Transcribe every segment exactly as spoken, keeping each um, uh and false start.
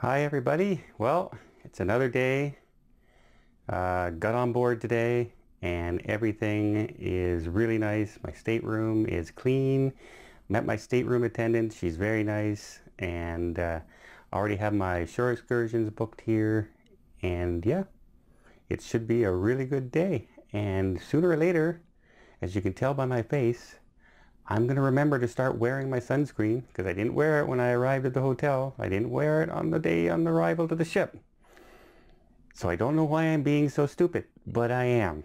Hi everybody. Well, it's another day. Uh, got on board today and everything is really nice. My stateroom is clean. Met my stateroom attendant. She's very nice and uh, already have my shore excursions booked here. And yeah, it should be a really good day. And sooner or later, as you can tell by my face, I'm going to remember to start wearing my sunscreen because I didn't wear it when I arrived at the hotel. I didn't wear it on the day on the arrival to the ship. So I don't know why I'm being so stupid, but I am,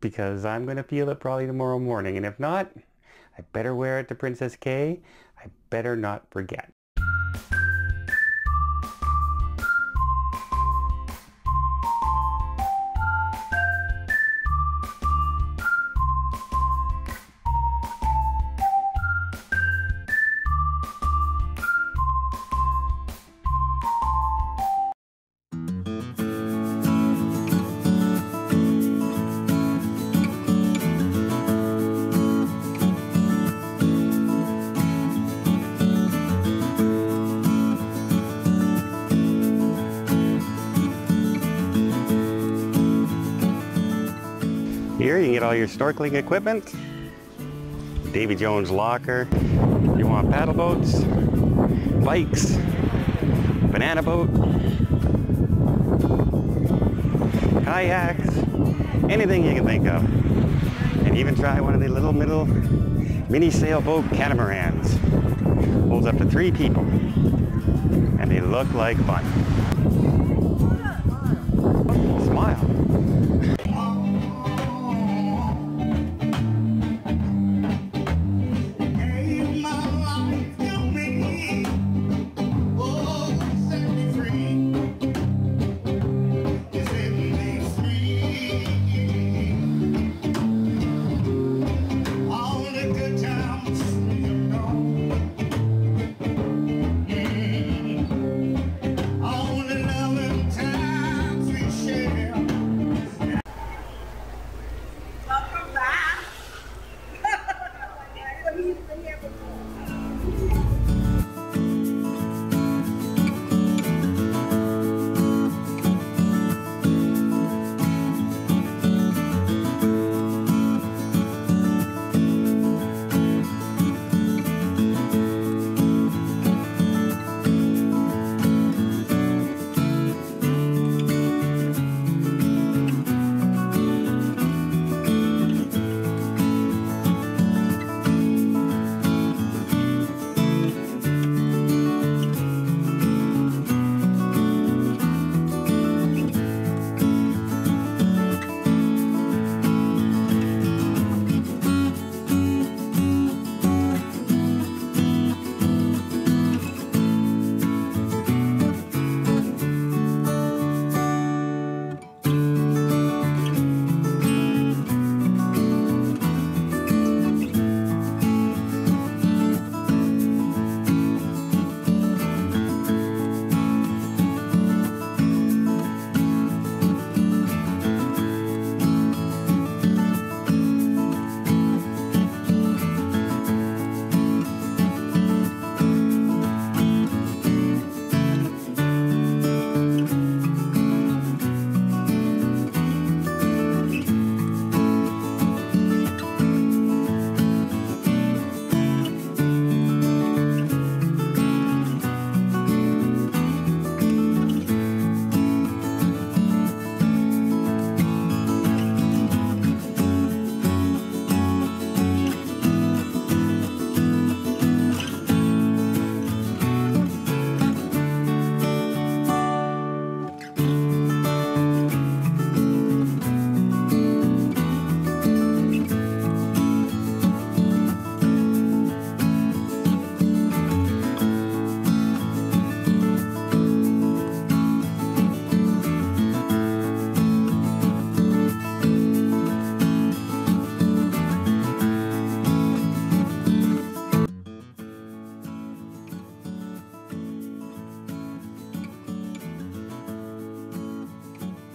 because I'm going to feel it probably tomorrow morning. And if not, I better wear it to Princess Kay. I better not forget. Here you can get all your snorkeling equipment, Davy Jones Locker, if you want paddle boats, bikes, banana boat, kayaks, anything you can think of. And even try one of the little middle mini sailboat catamarans. Holds up to three people and they look like fun. Smile.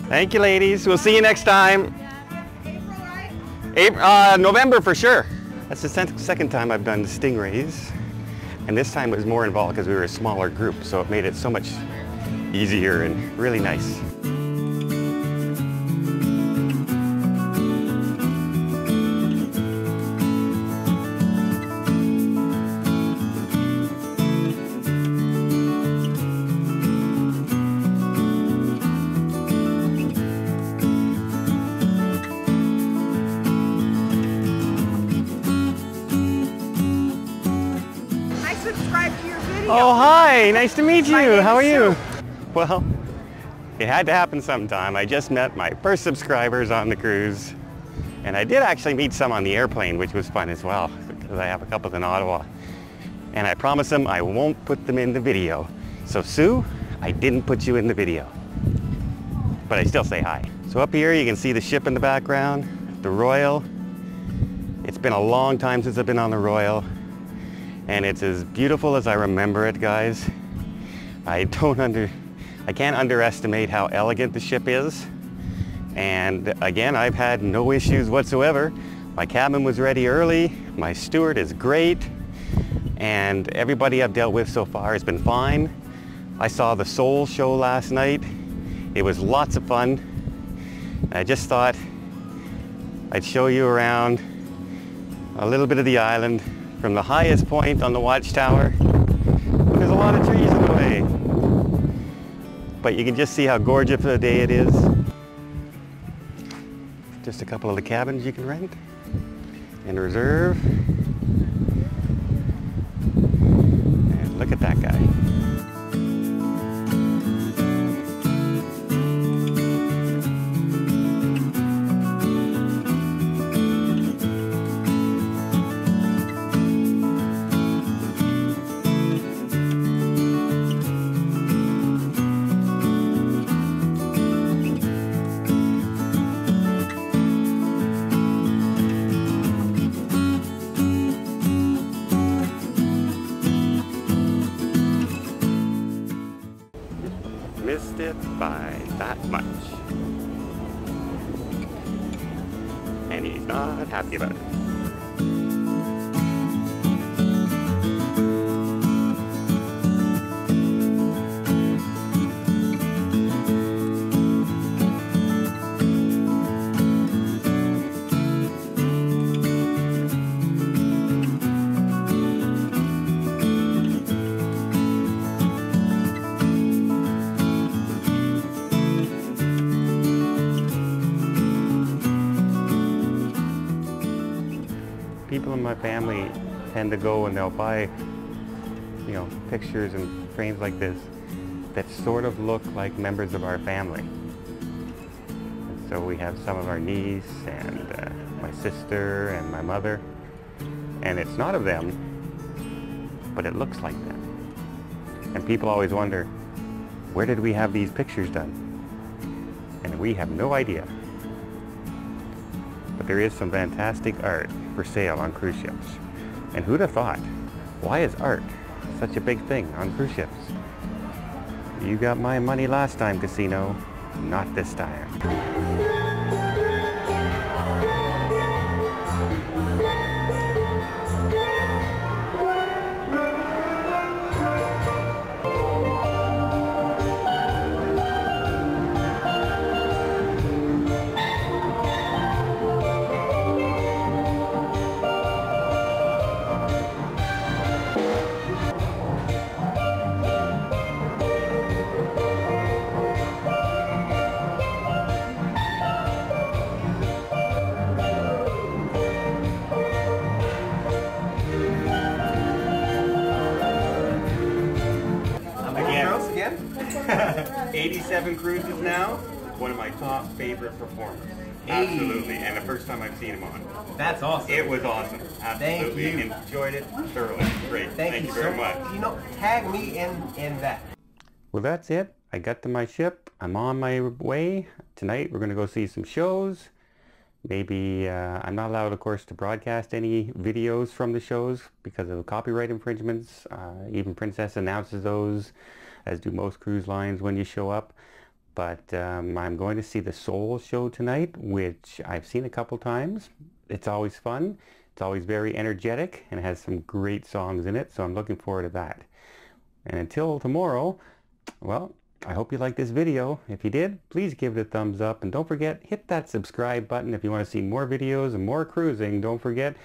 Thank you, ladies. We'll see you next time. April, right? April, uh, November for sure. That's the second time I've done stingrays. And this time it was more involved because we were a smaller group, so it made it so much easier and really nice. Oh, hi, nice to meet you. How are you? Well, it had to happen sometime. I just met my first subscribers on the cruise, and I did actually meet some on the airplane, which was fun as well, because I have a couple in Ottawa. And I promise them I won't put them in the video. So Sue, I didn't put you in the video, but I still say hi. So up here you can see the ship in the background, the Royal. It's been a long time since I've been on the Royal. And it's as beautiful as I remember it, guys. I don't under, I can't underestimate how elegant the ship is. And again, I've had no issues whatsoever. My cabin was ready early. My steward is great. And everybody I've dealt with so far has been fine. I saw the Soul show last night. It was lots of fun. I just thought I'd show you around a little bit of the island from the highest point on the watchtower. There's a lot of trees in the way, but you can just see how gorgeous of a day it is. Just a couple of the cabins you can rent and reserve. And look at that guy. Missed it by that much. And he's not happy about it. People in my family tend to go and they'll buy, you know, pictures and frames like this that sort of look like members of our family. And so we have some of our niece and uh, my sister and my mother, and it's not of them, but it looks like them. And people always wonder, where did we have these pictures done? And we have no idea. But there is some fantastic art for sale on cruise ships. And who'd have thought? Why is art such a big thing on cruise ships? You got my money last time, casino, not this time. eighty-seven cruises now, one of my top favorite performers. Absolutely, and the first time I've seen him on. That's awesome. It was awesome. Absolutely. Thank you. Enjoyed it thoroughly. Great. Thank, Thank you, you very much. You know, tag me in, in that. Well, that's it. I got to my ship. I'm on my way. Tonight we're going to go see some shows. Maybe uh, I'm not allowed, of course, to broadcast any videos from the shows because of copyright infringements. Uh, even Princess announces those, as do most cruise lines when you show up. But um, I'm going to see the Soul show tonight, which I've seen a couple times. It's always fun. It's always very energetic and it has some great songs in it. So I'm looking forward to that. And until tomorrow, well, I hope you liked this video. If you did, please give it a thumbs up, and don't forget, hit that subscribe button if you want to see more videos and more cruising. Don't forget,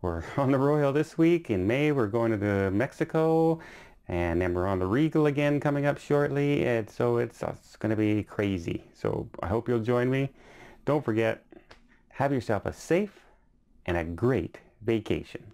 we're on the Royal this week. In May, we're going to Mexico, and then we're on the Regal again coming up shortly, and so it's, it's going to be crazy. So I hope you'll join me. Don't forget, have yourself a safe and a great vacation.